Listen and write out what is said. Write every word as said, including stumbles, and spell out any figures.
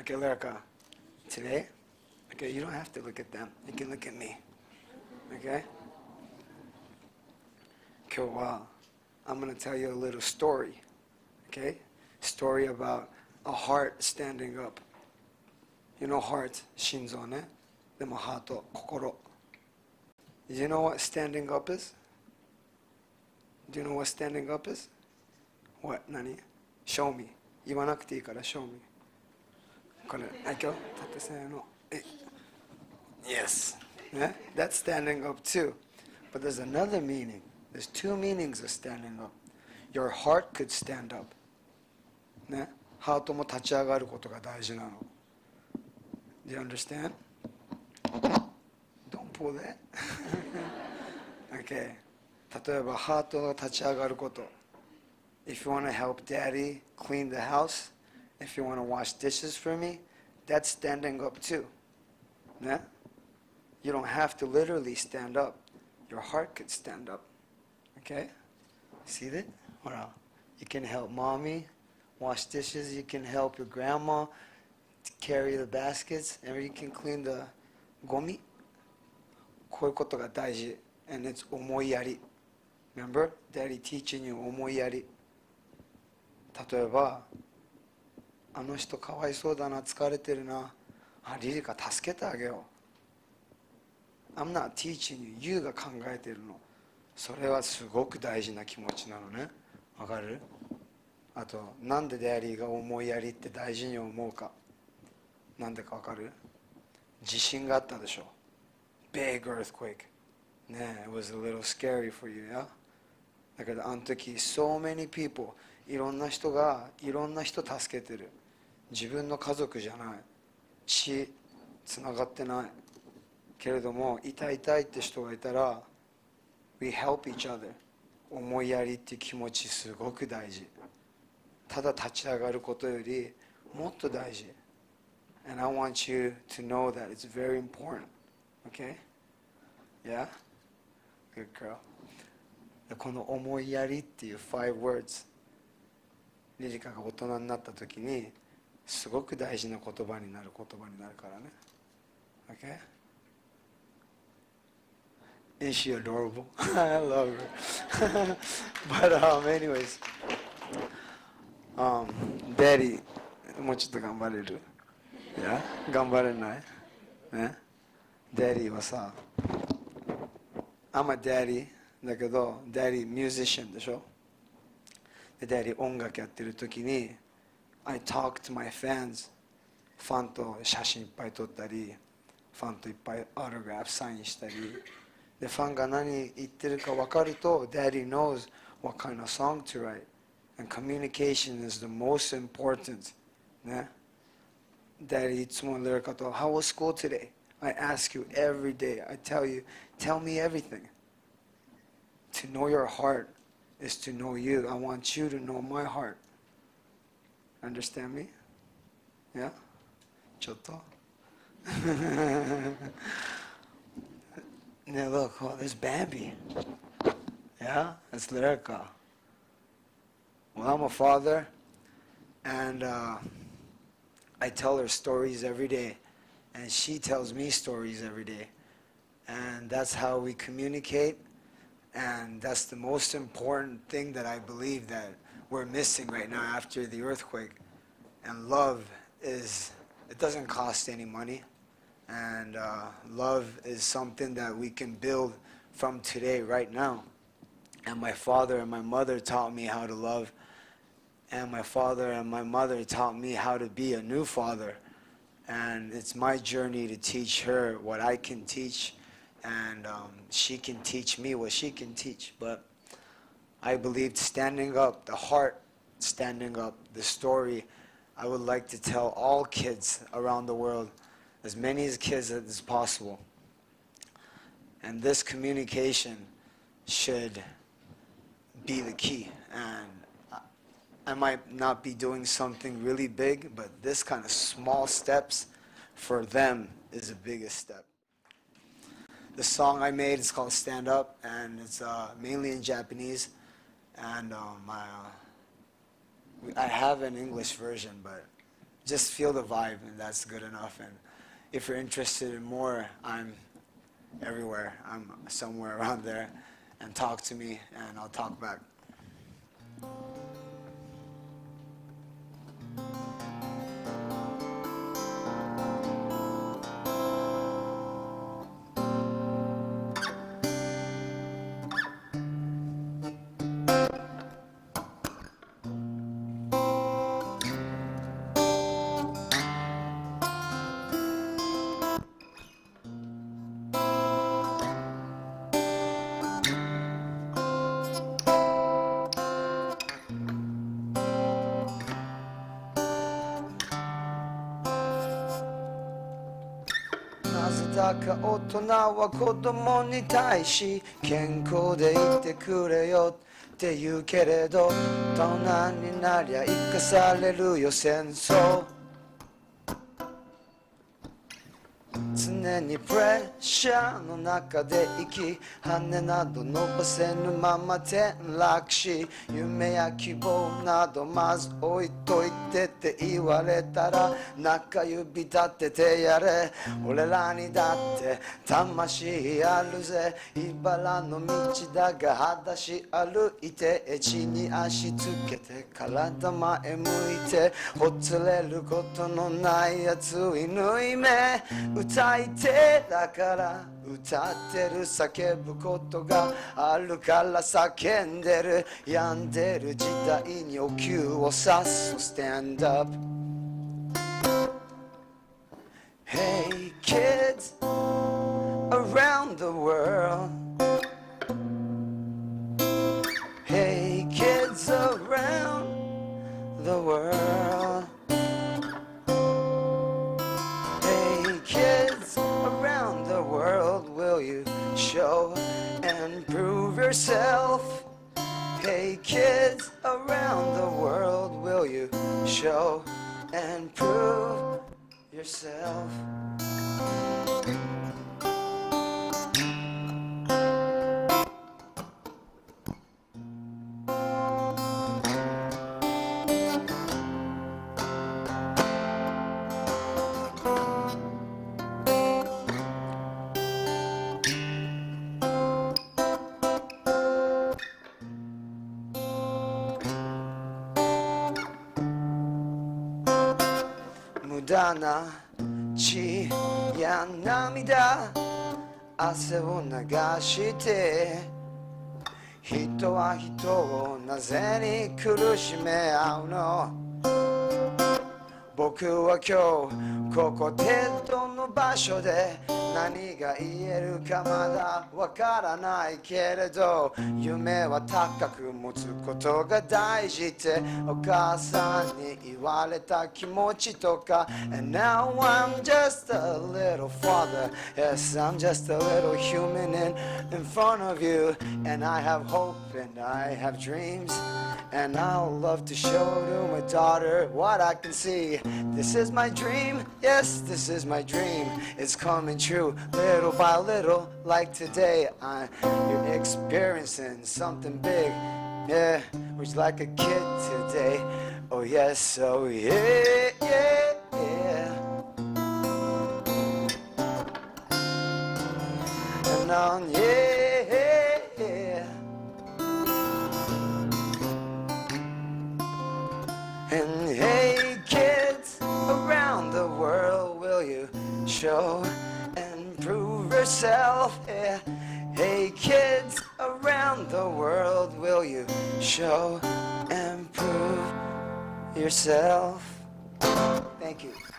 Okay, Lyrica, today, okay, you don't have to look at them. You can look at me. Okay? Okay, well, I'm going to tell you a little story. Okay? Story about a heart standing up. You know heart, Shinzo, ne? Demo heart, kokoro. Do you know what standing up is? Do you know what standing up is? What? Nani? Show me. Iwanakute ii kara, show me. Yes. Yeah? That's standing up too. But there's another meaning. There's two meanings of standing up. Your heart could stand up. Do you understand? Don't pull that. Okay. If you want to help daddy clean the house, if you want to wash dishes for me, that's standing up too. Yeah? You don't have to literally stand up. Your heart could stand up. Okay? See that? Wow. You can help mommy wash dishes. You can help your grandma carry the baskets. And you can clean the gomi. Koikoto ga daiji. And it's omoiyari. Remember? Daddy teaching you omoiyari. Tatoeba, あの人かわいそうだな、疲れてるな。あ、リリカ助けてあげよう。I'm not teaching you. You が考えてるの。それはすごく大事な気持ちなのね。わかる？あと、なんでダディが思いやりって大事に思うか。なんでかわかる？地震があったでしょ。Big earthquake. ねえ、it was a little scary for you, yeah? だけどあの時、so many people、いろんな人がいろんな人助けてる。自分の家族じゃない、血つながってないけれども、痛い痛いって人がいたら We help each other。 思いやりって気持ちすごく大事。ただ立ち上がることよりもっと大事。 And I want you to know that it's very important. Okay? Yeah? Good girl. この思いやりっていうfive words、リリカが大人になった時にすごく大事な言葉になる言葉になるからね。Okay? Isn't she adorable? I love her. But um, anyways, um, Daddy, もうちょっと頑張れる？いや、頑張れない？ね、Daddy はさ、I'm a daddy だけど、Daddy musician でしょ？ダディ音楽やってる時に I talk to my fans。 ファンと写真いっぱい撮ったり、ファンといっぱいアルグラフサインしたりで、ファンが何言ってるか分かるとダディ knows what kind of song to write and communication is the most important、ね、ダディいつもリリカと How was school today? I ask you every day. I tell you, tell me everything. To know your heart is to know you. I want you to know my heart. Understand me? Yeah? Chotto? Now look, oh, there's Bambi. Yeah? That's Lyrica. Well, I'm a father, and uh, I tell her stories every day, and she tells me stories every day. And that's how we communicate. And that's the most important thing that I believe that we're missing right now after the earthquake. And love is, it doesn't cost any money. And uh, love is something that we can build from today, right now. And my father and my mother taught me how to love. And my father and my mother taught me how to be a new father. And it's my journey to teach her what I can teach. And um, she can teach me what she can teach. But I believed standing up, the heart standing up, the story I would like to tell all kids around the world, as many as kids as possible. And this communication should be the key. And I might not be doing something really big, but this kind of small steps for them is the biggest step. The song I made is called Stand Up, and it's uh, mainly in Japanese. And um, I, uh, I have an English version, but just feel the vibe, and that's good enough. And if you're interested in more, I'm everywhere. I'm somewhere around there. And talk to me, and I'll talk back. Tsuneni 歌ってる叫ぶことがあるから叫んでる病んでる時代にお灸を刺す Stand up Hey kids around the world Hey kids around the world Hey kids around the world will you show and prove yourself Hey kids around the world will you show and prove yourself Dana, chi ya namida, ase wo nagashite. Hito wa hito wo naze ni kurushime au no. Boku wa kyou koko tento no basho de nani ga ieru ka mada wakaranai keredo. Yume wa takaku motsu koto ga daiji te okasan ni iwareta kimochi toka. And now I'm just a little father. Yes, I'm just a little human in in front of you. And I have hope and I have dreams. And I'll love to show to my daughter what I can see. This is my dream, yes, this is my dream. It's coming true, little by little, like today. I, you're experiencing something big, yeah. Which like a kid today. Oh yes, oh yeah, yeah, yeah. And on yeah. And hey kids around the world will you show and prove yourself yeah. Hey kids around the world will you show and prove yourself Thank you